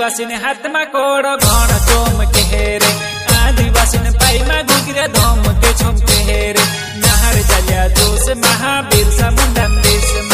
आदिवासी ने हाथ में कोड़ो घण चोम के हेरे, आदिवासी ने पाई में घुगरा धोम के छोम के हेरे, नहर जलिया जोश महावीर सा मुंडा देश।